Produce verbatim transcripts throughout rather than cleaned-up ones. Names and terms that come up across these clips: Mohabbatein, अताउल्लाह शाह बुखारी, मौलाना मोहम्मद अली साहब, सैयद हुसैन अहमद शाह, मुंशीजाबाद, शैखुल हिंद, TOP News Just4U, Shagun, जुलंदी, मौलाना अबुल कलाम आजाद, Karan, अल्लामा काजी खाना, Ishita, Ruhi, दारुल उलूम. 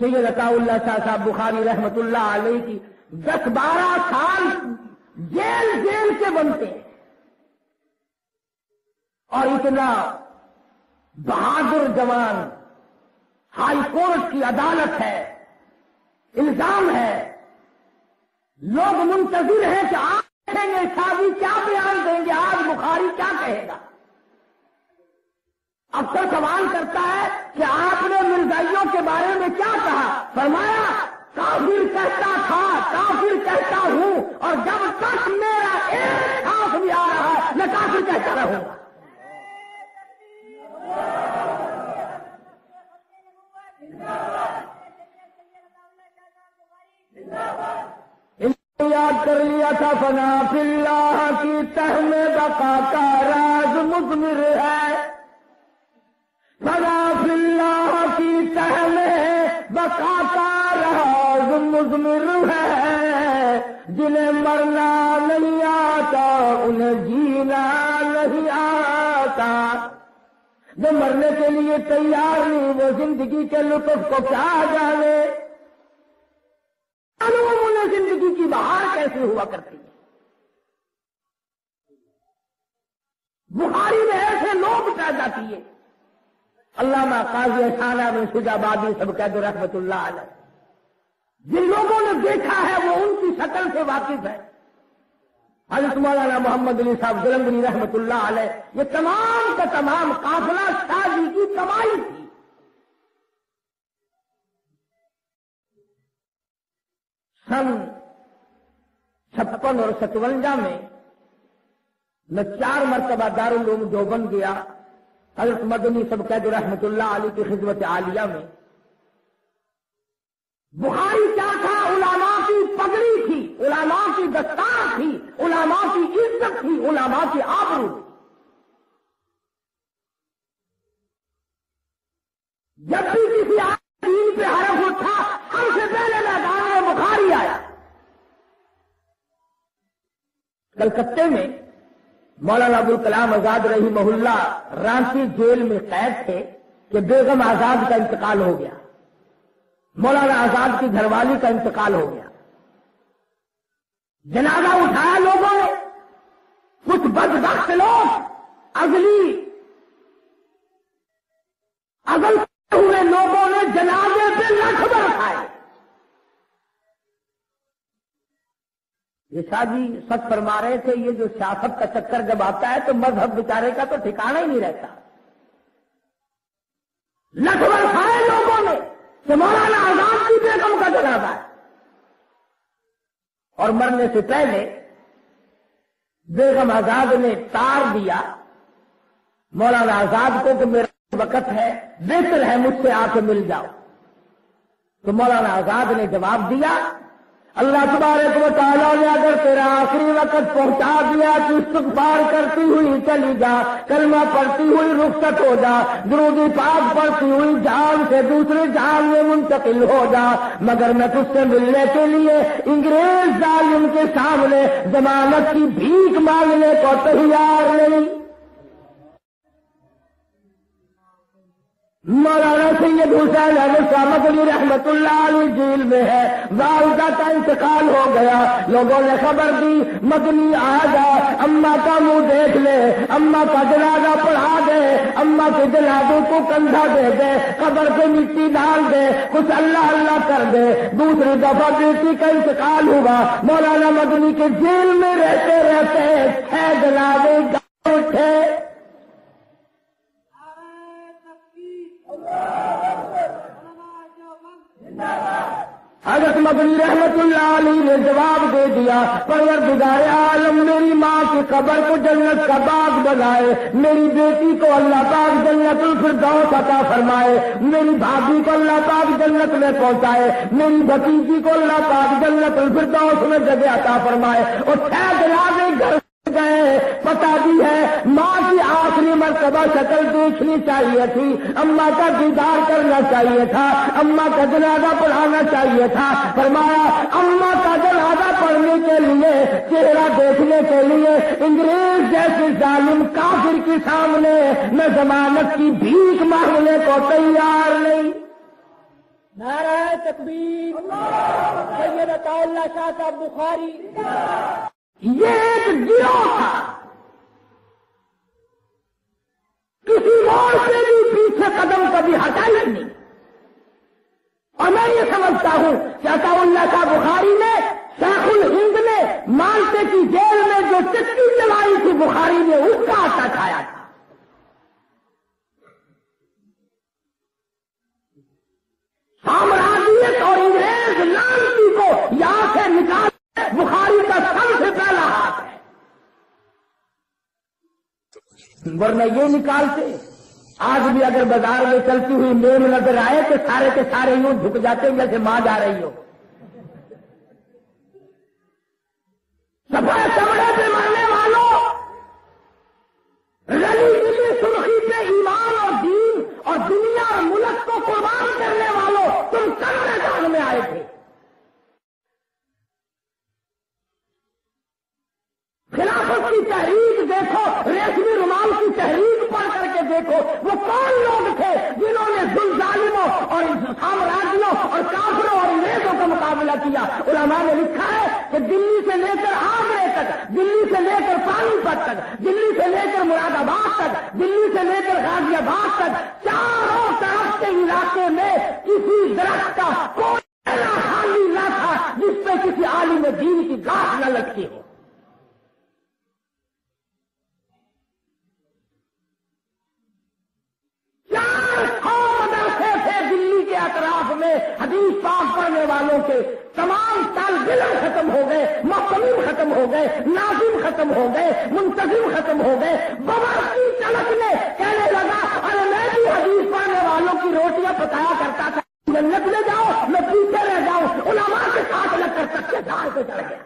सैयद अताउल्लाह शाह बुखारी रहमतुल्लाह अलैह की दस बारह साल जेल जेल के बनते हैं, और इतना बहादुर जवान हाई कोर्ट की अदालत है, इल्जाम है, लोग मुंतजिर हैं कि आप देखेंगे शादी क्या बयान देंगे, आज बुखारी क्या कहेगा। अक्सर सवाल करता है कि आपने मिर्जाइयों के बारे में क्या कहा, फरमाया काफिर कहता था, काफिर कहता हूं, और जब तक मेरा एक सांस भी आ रहा है मैं काफिर कहता रहूंगा। याद कर लिया था फना फिल्लाह की तह में बका का राज मुज़मिर है, फना फिल्लाह की तह में बका का राज मुज़मिर है, जिन्हें मरना नहीं आता उन्हें जीना नहीं आता, जो मरने के लिए तैयार नहीं वो जिंदगी के लुत्फ को क्या जाने। मालूम उन्हें जिंदगी की बहार कैसे हुआ करती है। बुखारी में ऐसे लोग पैदा जाती है। अल्लामा काजी खाना मुंशीजाबाद सब कहते रहमतुल्लाह अलैह, जिन लोगों ने देखा है वो उनकी शक्ल से वाकिफ है। हज़रत मौलाना मोहम्मद अली साहब जुलंदी रहमतुल्लाह अलैह, ये तमाम का तमाम काफिला शादी की कमाई थी। सन छप्पन और सतवंजा में मैं चार मरतबा दारुल उलूम देवबंद गया, हज़रत मदनी सब कैद रहमतुल्लाह अलैह की खिदमत आलिया में। बुखारी क्या था? उलामा की पगड़ी थी, उलामा की दस्तार थी, उलामा की इज्जत थी, उलामा की आबरू थी। जब भी किसी आदमी दीन पे हरफ उठा, हमसे पहले मैदान में बुखारी आया। कलकत्ते में मौलाना अबुल कलाम आजाद रहीमहुल्लाह रांची जेल में कैद थे कि बेगम आजाद का इंतकाल हो गया, मौलाना आजाद की घरवाली का इंतकाल हो गया। जनाजा उठाया लोगों ने, कुछ बदबख्त लोग अगली अगल हुए लोगों ने जनाजे पे लठ बरसाए। ये शादी सच फरमा रहे थे, ये जो सियासत का चक्कर जब आता है तो मजहब बेचारे का तो ठिकाना ही नहीं रहता। लठ बरसाए लोगों ने कि मौलाना आजाद की बेगम का जनाजा है, और मरने से पहले बेगम आजाद ने तार दिया मौलाना आजाद को कि मेरा वक्त है, बेहतर है मुझसे आके मिल जाओ। तो मौलाना आजाद ने जवाब दिया, अल्लाह तबारक व तआला ने अगर तेरा आखिरी वक्त पहुंचा दिया तो इस्तग़फ़ार करती हुई चली जा, कलमा पढ़ती हुई रुखसत हो जा, दुरूद पाक पढ़ती हुई जान से दूसरे जान में मुंतकिल हो जा, मगर मैं तुझसे मिलने के लिए अंग्रेज जालिम के सामने जमानत की भीख मांगने को तैयार नहीं। मौलाना सैयद हुसैन अहमद शाह रहमतुल्लाह अलैह जेल में है, वालदा का इंतकाल हो गया। लोगों ने खबर दी, मदनी आ जा, अम्मा का मुंह देख ले, अम्मा का जनाजा पढ़ा दे, अम्मा के जनाजे को कंधा दे दे, कब्र पे मिट्टी डाल दे, कुछ अल्लाह अल्लाह कर दे। दूसरी दफा बेटी का इंतकाल हुआ, मौलाना मदनी के जेल में रहते रहते छह जनाजे गाँव उठे। हज़रत मदनी रहमतुल्लाह अलैह ने जवाब दे दिया, परवरदिगार आलम मेरी माँ की कब्र को जन्नत का बाग बनाए, मेरी बेटी को अल्लाह पाक जन्नतुल फिरदौस अता फरमाए, मेरी भाभी को अल्लाह पाक जन्नत में पहुंचाए, मेरी भतीजी को अल्लाह पाक जन्नतुल फिरदौस में जगह अता फरमाए। और छह जनाजे घर गए। पता भी है माँ की आखिरी मरतबा शक्ल देखनी चाहिए थी, अम्मा का दीदार करना चाहिए था, अम्मा का जनाजा पढ़ाना चाहिए था। फरमाया अम्मा का जनाजा पढ़ने के लिए, चेहरा देखने के लिए अंग्रेज जैसे जालिम काफिर के सामने मैं जमानत की भीख मांगने को तैयार नहीं। नारा तकबीर, सैयद अताउल्लाह शाह बुखारी। ये एक गिरोह था, किसी मोड़ से भी पीछे कदम कभी हटा ही नहीं। और मैं ये समझता हूं कि अताउल्लाह शाह बुखारी ने, शैखुल हिंद ने मालटे की जेल में जो चक्की चलाई थी, बुखारी ने उसका आटा खाया था। साम्राज्यत और अंग्रेज लांटी को यहां से निकाल बुखारी का सबसे पहला हाथ है, वरना ये निकालते। आज भी अगर बाजार में चलती हुई मेल नजर आए तो सारे के सारे यूं झुक जाते जैसे मां जा रही हो। सफेद चमड़े पे मरने वालों, रली मिली सुर्खी पे ईमान और दीन और दुनिया और मुल्क को कुर्बान करने वालों, तुम कब मैदान में आए थे? खिलाफत की तहरीक देखो, रेशमी रुमाल की तहरीक पढ़ करके देखो, वो कौन लोग थे जिन्होंने जुल्म जालिमों और साम्राज्यों और काफिरों और अंग्रेजों का मुकाबला किया। उलमा ने लिखा है कि दिल्ली से लेकर आगरे तक, दिल्ली से लेकर पानीपत तक, दिल्ली से लेकर मुरादाबाद तक, दिल्ली से लेकर गाजियाबाद तक, चारों तरफ के इलाके में किसी दरख्त का कोई ऐसा खाली न था जिस पर किसी आलिम दीन की गांठ न लगती हो। हदीस पाक पढ़ने वालों के तमाम तालिब इल्म खत्म हो गए, मखदूम खत्म हो गए, नाजिम खत्म हो गए, मुंतजिम खत्म हो गए। बबर की तलक ने कहने लगा, अरे मैं भी हदीस पढ़ने वालों की रोटियां पकाया करता था, जन्नत में जाओ मैं पीछे रह जाऊं। उलमा के साथ लगकर सबके दाल पे चढ़ गया।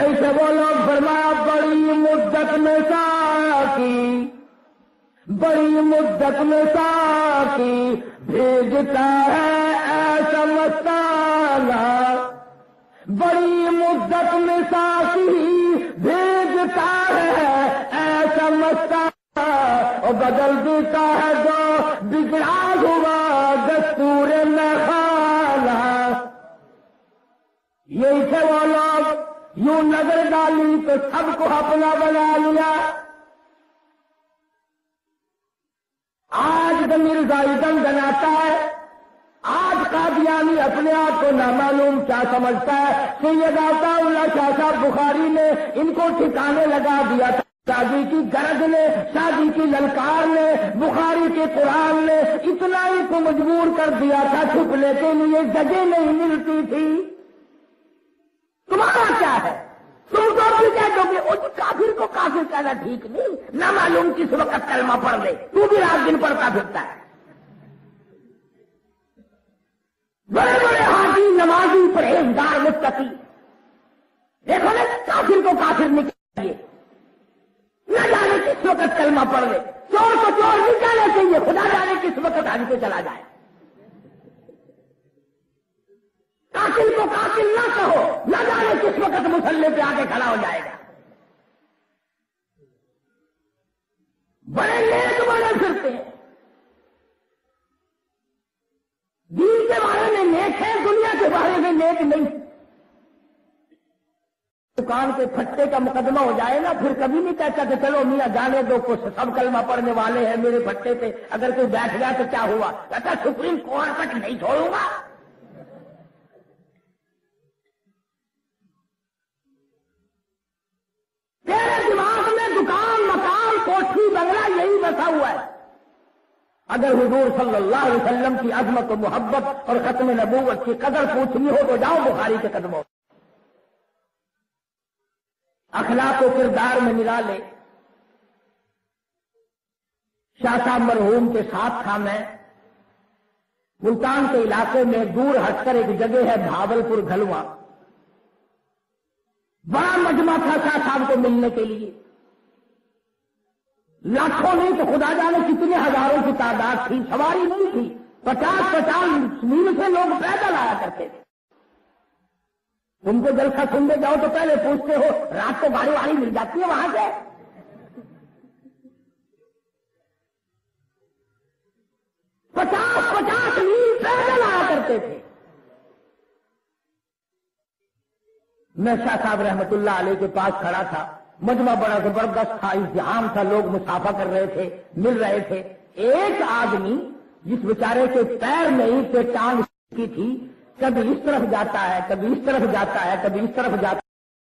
यही से वो लोग फरमाया, बड़ी मुद्दत में साकी, बड़ी मुद्दत में साकी भेजता है ऐसा मस्ताना, बड़ी मुद्दत में साकी भेजता है ऐसा मस्ताना, और बदल देता है जो बिगड़ा हुआ दस्तूर नखाना। यही थे वो लोग, यूं नजर डाली तो सबको अपना बना लिया। आज मिर्जा इदम बनाता है, आज कादियानी अपने आप को नामालूम क्या समझता है। सैयद अताउल्लाह शाह बुखारी ने इनको ठिकाने लगा दिया था। शादी की गरज ने, शादी की ललकार ने, बुखारी के कुरान ने इतना इनको मजबूर कर दिया था, छुपने के लिए जगह नहीं मिलती थी। तुम्हारा क्या है, तुम तो भी कह दोगे उस काफिर को काफिर कहना ठीक नहीं, ना मालूम किस वक्त कलमा पढ़ ले, तू भी रात दिन पढ़ता फिरता है। बड़े बड़े हाजी, नमाजी, परहेजदार, मुत्तकी, देखो ना काफिर को काफिर निकालिए, न जाने किस वक्त कलमा पढ़ ले, चोर को चोर निकालना चाहिए, खुदा जाने किस वक्त आगे को चला जाए। कातिल को कातिल ना कहो, न जाने किस वक्त मुसल्ले पे आके खड़ा हो जाएगा। बड़े नेक बने फिरते हैं, दीन के बारे में नेक है, दुनिया के बारे में नेक नहीं। दुकान के फट्टे का मुकदमा हो जाए ना, फिर कभी नहीं कहता कि चलो मियां जाने दो, कुछ सब कलमा पढ़ने वाले हैं मेरे फट्टे पे, अगर कोई बैठ गया तो क्या हुआ। कहता सुप्रीम कोर्ट तक नहीं छोड़ूंगा। बंगला यही बसा हुआ है। अगर हुजूर सल्लल्लाहु अलैहि वसल्लम की अजमत और मोहब्बत और खत्म नबूवत की कदर पूछनी हो तो जाओ बुखारी के कदमों। अखलाक को किरदार में मिला ले। शाह साहब मरहूम के साथ था मैं। मुल्तान के इलाके में दूर हटकर एक जगह है भावलपुर घलवा, बड़ा मजमा था शाह साहब को मिलने के लिए। लाखों नहीं तो खुदा जाने कितने हजारों की तादाद थी, सवारी नहीं थी, पचास पचास मील से लोग पैदल आया करते थे। उनको जलसा सुनने जाओ तो पहले पूछते हो रात को गाड़ी वाड़ी मिल जाती है वहां से? करते थे। मैं शाह साहब रहमतुल्लाह अलैह के पास खड़ा था, मजमा बड़ा जबरदस्त था, इंतजाम था, लोग मुसाफा कर रहे थे, मिल रहे थे। एक आदमी जिस बेचारे के पैर नहीं थे, टांग की थी, कभी इस तरफ जाता है, कभी इस तरफ जाता है, कभी इस तरफ जाता है।